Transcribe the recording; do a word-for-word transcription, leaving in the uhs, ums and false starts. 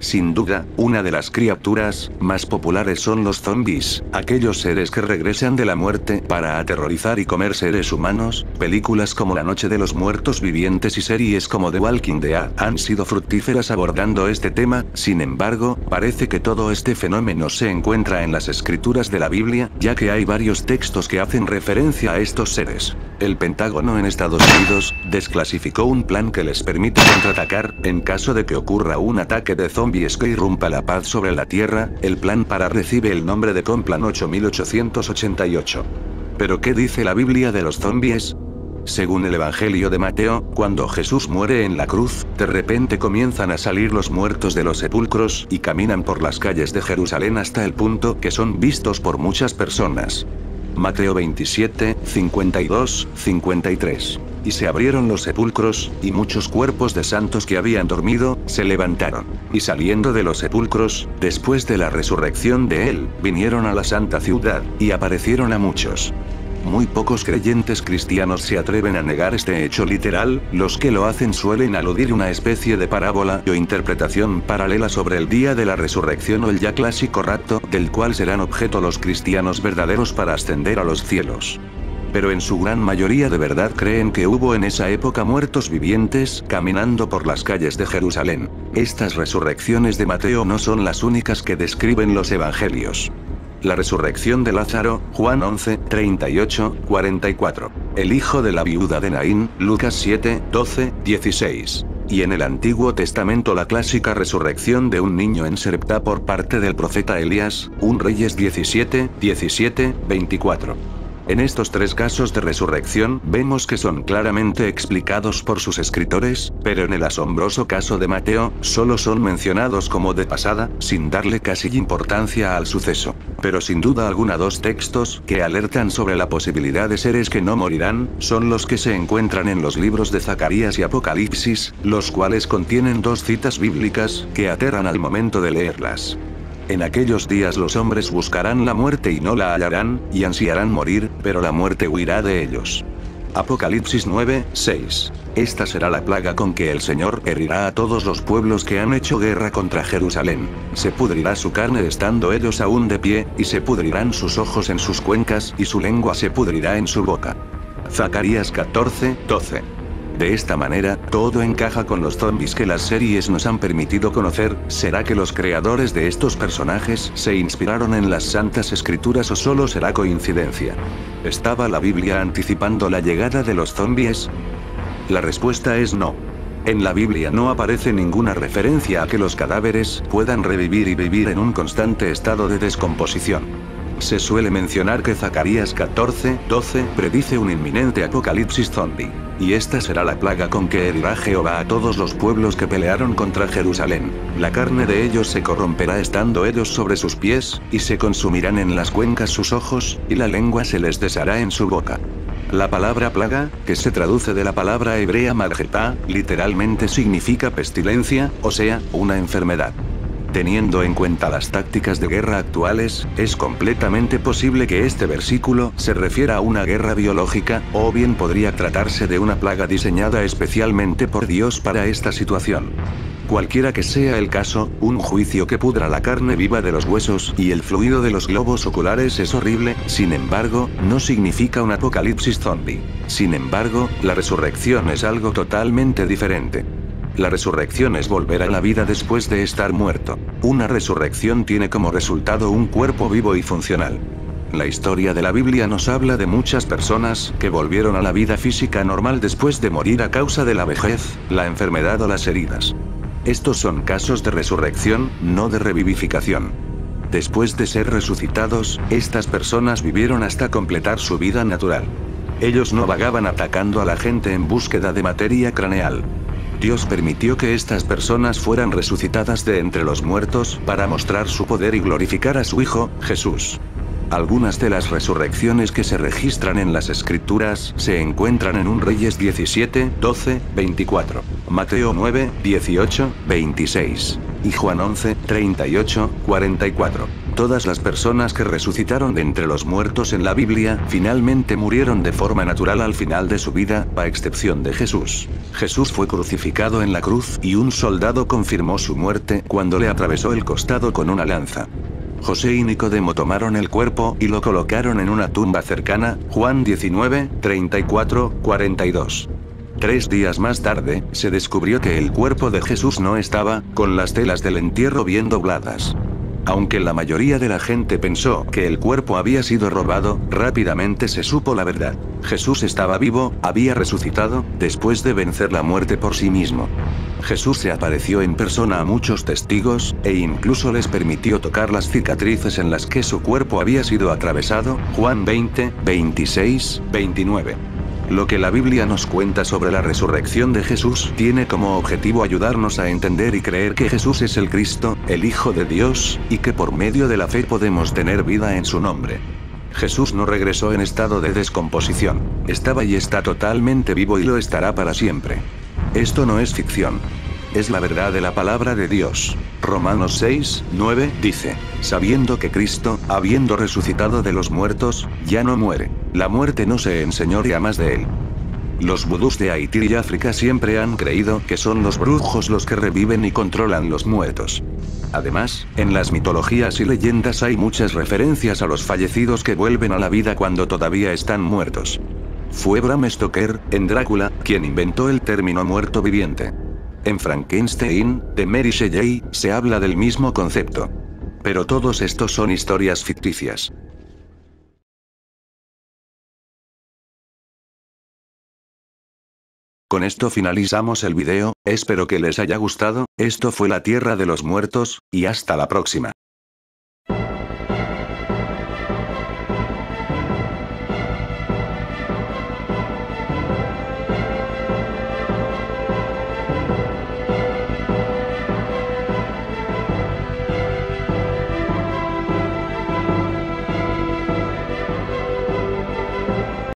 Sin duda, una de las criaturas más populares son los zombies, aquellos seres que regresan de la muerte para aterrorizar y comer seres humanos. Películas como La Noche de los Muertos Vivientes y series como The Walking Dead han sido fructíferas abordando este tema. Sin embargo, parece que todo este fenómeno se encuentra en las escrituras de la Biblia, ya que hay varios textos que hacen referencia a estos seres. El Pentágono en Estados Unidos desclasificó un plan que les permite contraatacar en caso de que ocurra un ataque de zombies y es que irrumpa la paz sobre la Tierra. El plan para recibe el nombre de Complan ocho mil ochocientos ochenta y ocho. ¿Pero qué dice la Biblia de los zombies? Según el Evangelio de Mateo, cuando Jesús muere en la cruz, de repente comienzan a salir los muertos de los sepulcros y caminan por las calles de Jerusalén hasta el punto que son vistos por muchas personas. Mateo veintisiete, cincuenta y dos, cincuenta y tres. Y se abrieron los sepulcros, y muchos cuerpos de santos que habían dormido, se levantaron. Y saliendo de los sepulcros, después de la resurrección de él, vinieron a la santa ciudad, y aparecieron a muchos. Muy pocos creyentes cristianos se atreven a negar este hecho literal. Los que lo hacen suelen aludir una especie de parábola o interpretación paralela sobre el día de la resurrección o el ya clásico rapto, del cual serán objeto los cristianos verdaderos para ascender a los cielos. Pero en su gran mayoría de verdad creen que hubo en esa época muertos vivientes caminando por las calles de Jerusalén. Estas resurrecciones de Mateo no son las únicas que describen los evangelios. La resurrección de Lázaro, Juan once, treinta y ocho, cuarenta y cuatro. El hijo de la viuda de Naín, Lucas siete, doce, dieciséis. Y en el Antiguo Testamento la clásica resurrección de un niño en Sarepta por parte del profeta Elías, primero Reyes diecisiete, diecisiete, veinticuatro. En estos tres casos de resurrección vemos que son claramente explicados por sus escritores, pero en el asombroso caso de Mateo, solo son mencionados como de pasada, sin darle casi importancia al suceso. Pero sin duda alguna dos textos que alertan sobre la posibilidad de seres que no morirán, son los que se encuentran en los libros de Zacarías y Apocalipsis, los cuales contienen dos citas bíblicas que aterran al momento de leerlas. En aquellos días los hombres buscarán la muerte y no la hallarán, y ansiarán morir, pero la muerte huirá de ellos. Apocalipsis nueve, seis. Esta será la plaga con que el Señor herirá a todos los pueblos que han hecho guerra contra Jerusalén. Se pudrirá su carne estando ellos aún de pie, y se pudrirán sus ojos en sus cuencas, y su lengua se pudrirá en su boca. Zacarías catorce, doce. De esta manera, todo encaja con los zombies que las series nos han permitido conocer. ¿Será que los creadores de estos personajes se inspiraron en las santas escrituras o solo será coincidencia? ¿Estaba la Biblia anticipando la llegada de los zombies? La respuesta es no. En la Biblia no aparece ninguna referencia a que los cadáveres puedan revivir y vivir en un constante estado de descomposición. Se suele mencionar que Zacarías catorce, doce predice un inminente apocalipsis zombie. Y esta será la plaga con que herirá Jehová a todos los pueblos que pelearon contra Jerusalén. La carne de ellos se corromperá estando ellos sobre sus pies, y se consumirán en las cuencas sus ojos, y la lengua se les deshará en su boca. La palabra plaga, que se traduce de la palabra hebrea margetá, literalmente significa pestilencia, o sea, una enfermedad. Teniendo en cuenta las tácticas de guerra actuales, es completamente posible que este versículo se refiera a una guerra biológica, o bien podría tratarse de una plaga diseñada especialmente por Dios para esta situación. Cualquiera que sea el caso, un juicio que pudra la carne viva de los huesos y el fluido de los globos oculares es horrible. Sin embargo, no significa un apocalipsis zombie. Sin embargo, la resurrección es algo totalmente diferente. La resurrección es volver a la vida después de estar muerto. Una resurrección tiene como resultado un cuerpo vivo y funcional. La historia de la Biblia nos habla de muchas personas que volvieron a la vida física normal después de morir a causa de la vejez, la enfermedad o las heridas. Estos son casos de resurrección, no de revivificación. Después de ser resucitados, estas personas vivieron hasta completar su vida natural. Ellos no vagaban atacando a la gente en búsqueda de materia craneal. Dios permitió que estas personas fueran resucitadas de entre los muertos para mostrar su poder y glorificar a su Hijo, Jesús. Algunas de las resurrecciones que se registran en las Escrituras se encuentran en primero Reyes diecisiete, doce, veinticuatro. Mateo nueve, dieciocho, veintiséis. Y Juan once, treinta y ocho, cuarenta y cuatro. Todas las personas que resucitaron de entre los muertos en la Biblia, finalmente murieron de forma natural al final de su vida, a excepción de Jesús. Jesús fue crucificado en la cruz, y un soldado confirmó su muerte cuando le atravesó el costado con una lanza. José y Nicodemo tomaron el cuerpo y lo colocaron en una tumba cercana, Juan diecinueve, treinta y cuatro, cuarenta y dos. Tres días más tarde, se descubrió que el cuerpo de Jesús no estaba, con las telas del entierro bien dobladas. Aunque la mayoría de la gente pensó que el cuerpo había sido robado, rápidamente se supo la verdad. Jesús estaba vivo, había resucitado, después de vencer la muerte por sí mismo. Jesús se apareció en persona a muchos testigos, e incluso les permitió tocar las cicatrices en las que su cuerpo había sido atravesado, Juan veinte, veintiséis, veintinueve. Lo que la Biblia nos cuenta sobre la resurrección de Jesús tiene como objetivo ayudarnos a entender y creer que Jesús es el Cristo, el Hijo de Dios, y que por medio de la fe podemos tener vida en su nombre. Jesús no regresó en estado de descomposición. Estaba y está totalmente vivo y lo estará para siempre. Esto no es ficción. Es la verdad de la palabra de Dios. Romanos seis, nueve dice, sabiendo que Cristo, habiendo resucitado de los muertos, ya no muere. La muerte no se enseñorea más de él. Los vudús de Haití y África siempre han creído que son los brujos los que reviven y controlan los muertos. Además, en las mitologías y leyendas hay muchas referencias a los fallecidos que vuelven a la vida cuando todavía están muertos. Fue Bram Stoker, en Drácula, quien inventó el término muerto viviente. En Frankenstein, de Mary Shelley, se habla del mismo concepto. Pero todos estos son historias ficticias. Con esto finalizamos el video, espero que les haya gustado, esto fue La Tierra de los Muertos, y hasta la próxima.